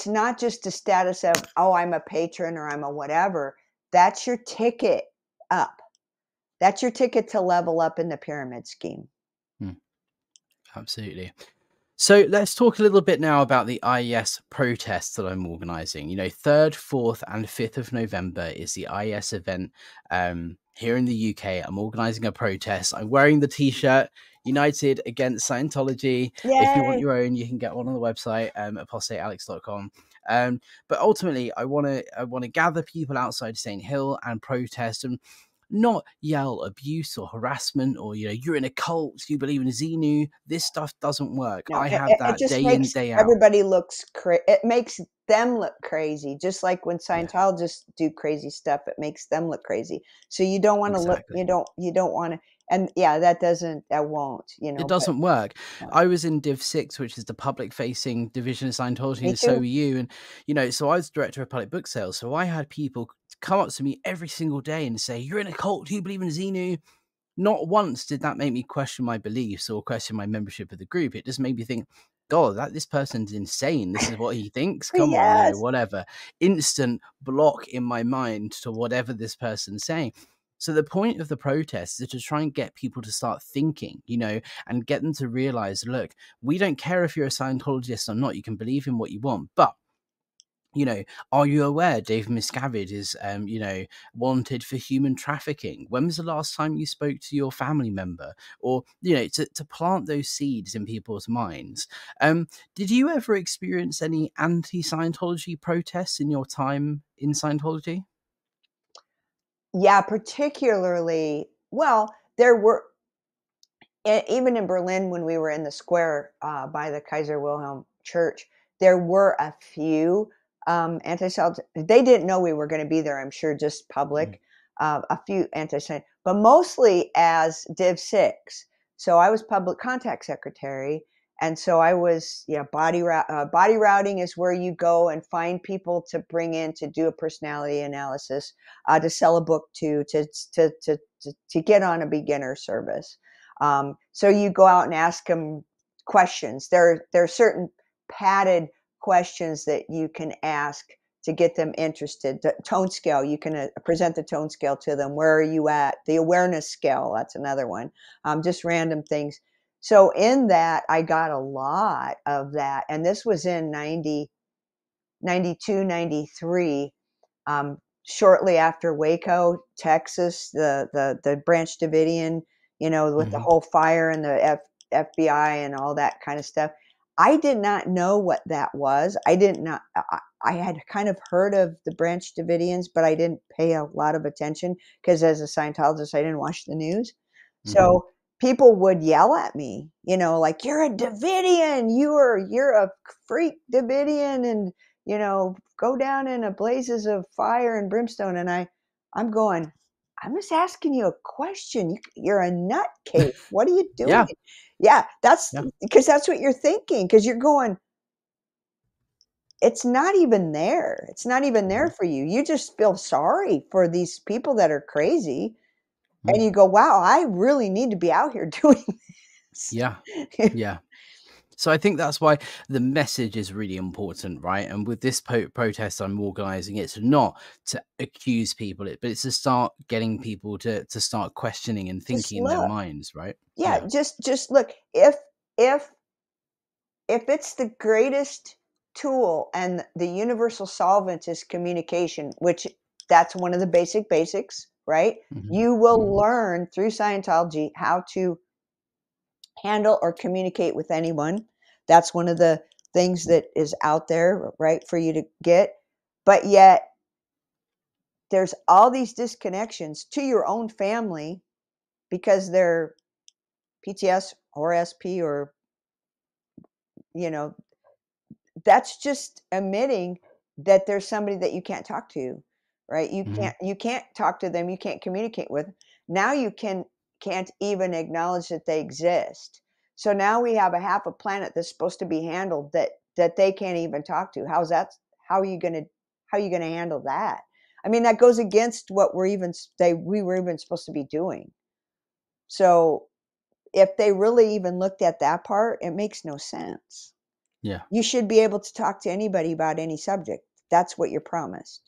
not just a status of, oh, I'm a patron or I'm a whatever. That's your ticket up. That's your ticket to level up in the pyramid scheme. Absolutely. So let's talk a little bit now about the IES protests that I'm organizing. You know, 3rd, 4th and 5th of November is the IES event here in the UK. I'm organizing a protest. I'm wearing the T-shirt, United Against Scientology. Yay. If you want your own, you can get one on the website, apostatealex.com. But ultimately, I want to gather people outside Saint Hill and protest and not yell abuse or harassment or, you know, you're in a cult, you believe in Xenu. This stuff doesn't work. No, I have that day in, day out. Everybody looks crazy. It makes them look crazy. Just like when Scientologists do crazy stuff, it makes them look crazy. So you don't want to look, you don't want to. And yeah, that won't, you know. It doesn't work. No. I was in Div 6, which is the public-facing division of Scientology, and so were you. And, you know, so I was director of public book sales. So I had people come up to me every single day and say, you're in a cult, do you believe in Xenu? Not once did that make me question my beliefs or question my membership of the group. It just made me think, God, this person's insane. This is what he thinks. Come on, no, whatever. Instant block in my mind to whatever this person's saying. So the point of the protests is to try and get people to start thinking, you know, and get them to realize, look, we don't care if you're a Scientologist or not. You can believe in what you want. But, you know, are you aware David Miscavige is, you know, wanted for human trafficking? When was the last time you spoke to your family member? Or, you know, to plant those seeds in people's minds. Did you ever experience any anti-Scientology protests in your time in Scientology? Yeah, particularly, well, there were, even in Berlin when we were in the square by the Kaiser Wilhelm Church, there were a few anti-Scientologists. They didn't know we were going to be there, I'm sure, just public, a few anti-Scientologists, but mostly as Div 6. So I was public contact secretary. And so I was, yeah, body routing is where you go and find people to bring in to do a personality analysis, to sell a book to get on a beginner service. So you go out and ask them questions. There are certain padded questions that you can ask to get them interested. The tone scale, you can present the tone scale to them. Where are you at? The awareness scale, that's another one. Just random things. So in that, I got a lot of that. And this was in 92, 93, shortly after Waco, Texas, the Branch Davidian, you know, with the whole fire and the FBI and all that kind of stuff. I did not know what that was. I had kind of heard of the Branch Davidians, but I didn't pay a lot of attention because as a Scientologist, I didn't watch the news. So people would yell at me, you know, like, you're a Davidian, you're a freak Davidian, and, you know, go down in a blazes of fire and brimstone. And I'm going, I'm just asking you a question. You're a nutcase. What are you doing? Yeah, that's because that's what you're thinking, because you're going, it's not even there. It's not even there for you. You just feel sorry for these people that are crazy. And you go, wow, I really need to be out here doing this. Yeah. So I think that's why the message is really important, right? And with this protest I'm organizing, it's not to accuse people, but it's to start getting people to start questioning and thinking in their minds, right? Yeah. Just look, if it's the greatest tool and the universal solvent is communication, which that's one of the basics, right? You will learn through Scientology how to handle or communicate with anyone. That's one of the things that is out there, right, for you to get. But yet there's all these disconnections to your own family because they're PTS or SP or, you know, that's just admitting that there's somebody that you can't talk to. Right? You can't talk to them. You can't communicate with them. Now you can't even acknowledge that they exist. So now we have a half a planet that's supposed to be handled that they can't even talk to. How's that? How are you going to handle that? I mean, that goes against what we were even supposed to be doing. So if they really even looked at that part, it makes no sense. Yeah. You should be able to talk to anybody about any subject. That's what you're promised.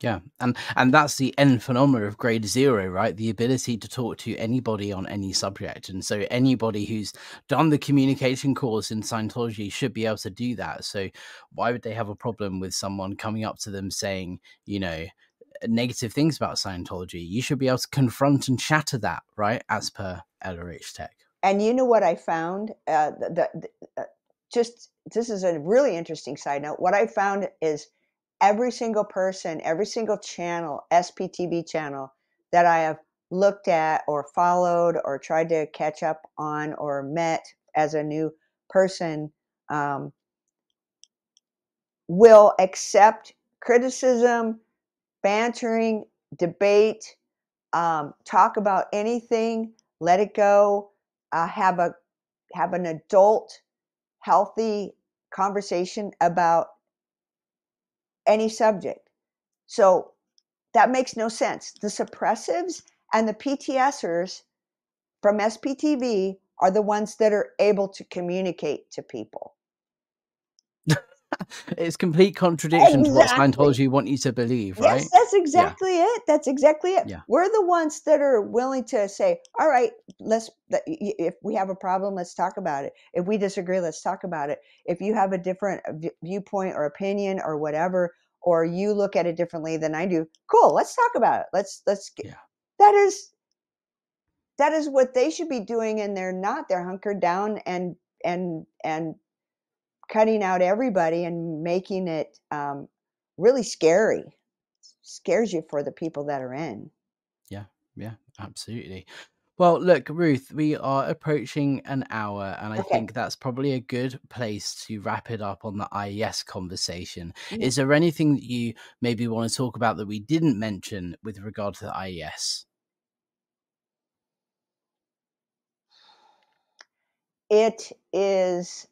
Yeah. And that's the end phenomena of grade zero, right? The ability to talk to anybody on any subject. And so anybody who's done the communication course in Scientology should be able to do that. So why would they have a problem with someone coming up to them saying, you know, negative things about Scientology? You should be able to confront and shatter that, right? As per LRH Tech. And you know what I found? just, this is a really interesting side note. What I found is every single person, every single channel, SPTV channel that I have looked at or followed or tried to catch up on or met as a new person will accept criticism, bantering, debate, talk about anything, let it go, have an adult, healthy conversation about any subject. So that makes no sense. The suppressives and the PTSers from SPTV are the ones that are able to communicate to people. It's complete contradiction to what Scientology want you to believe, right? Yes, that's exactly it. That's exactly it. Yeah. We're the ones that are willing to say, all right, let's, if we have a problem, let's talk about it. If we disagree, let's talk about it. If you have a different viewpoint or opinion or whatever, or you look at it differently than I do, cool, let's talk about it. Let's get, that is what they should be doing. And they're not, they're hunkered down and cutting out everybody and making it really scary. Scares you for the people that are in. Yeah, yeah, absolutely. Well, look, Ruth, we are approaching an hour, and I think that's probably a good place to wrap it up on the IES conversation. Mm-hmm. Is there anything that you maybe want to talk about that we didn't mention with regard to the IES? It is...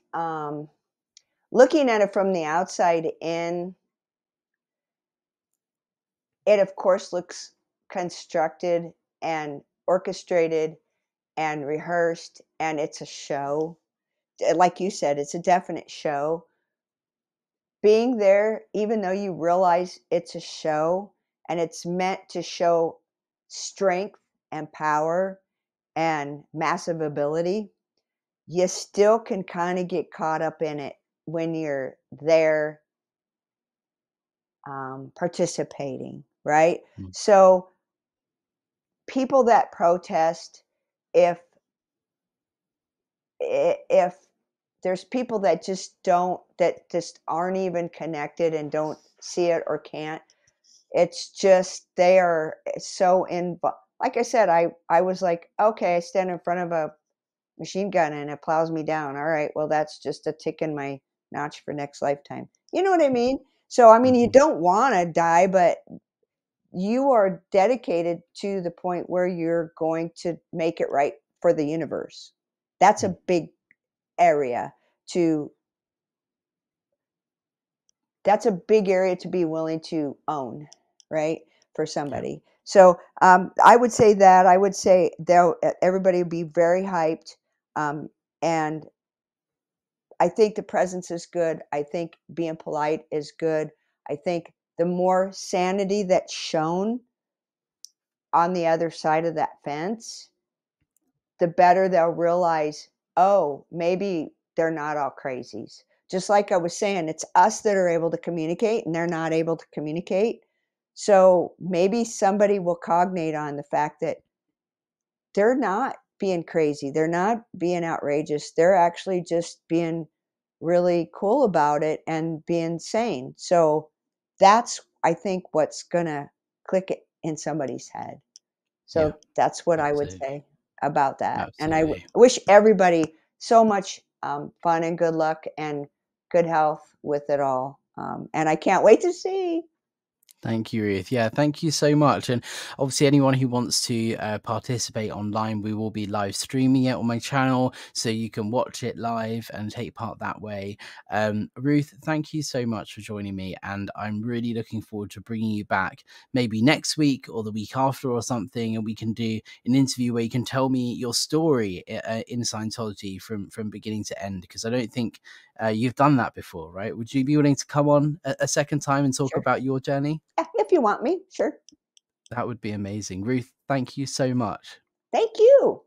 looking at it from the outside in, it of course looks constructed and orchestrated and rehearsed, and it's a show. Like you said, it's a definite show. Being there, even though you realize it's a show and it's meant to show strength and power and massive ability, you still can kind of get caught up in it when you're there participating, right? Mm-hmm. So people that protest, if there's people that just don't, that just aren't even connected and don't see it or can't, it's just, they are so involved. Like I said, I was like, okay, I stand in front of a machine gun and it plows me down. All right, well, that's just a tick in my notch for next lifetime. You know what I mean? So, I mean, you don't want to die, but you are dedicated to the point where you're going to make it right for the universe. That's a big area to, that's a big area to be willing to own, right? For somebody. So I would say that, I would say everybody would be very hyped. And I think the presence is good. I think being polite is good. I think the more sanity that's shown on the other side of that fence, the better they'll realize, oh, maybe they're not all crazies. Just like I was saying, it's us that are able to communicate and they're not able to communicate. So maybe somebody will cognate on the fact that they're not being crazy. They're not being outrageous. They're actually just being really cool about it and being sane. So that's, I think, what's going to click it in somebody's head. So that's what I would say about that. And I wish everybody so much fun and good luck and good health with it all. And I can't wait to see. Thank you, Ruth. Yeah, thank you so much. And obviously anyone who wants to participate online, we will be live streaming it on my channel, so you can watch it live and take part that way. Ruth, thank you so much for joining me. And I'm really looking forward to bringing you back maybe next week or the week after or something. And we can do an interview where you can tell me your story in Scientology from beginning to end, because I don't think you've done that before, right? Would you be willing to come on a second time and talk about your journey? If you want me, sure. That would be amazing. Ruth, thank you so much. Thank you.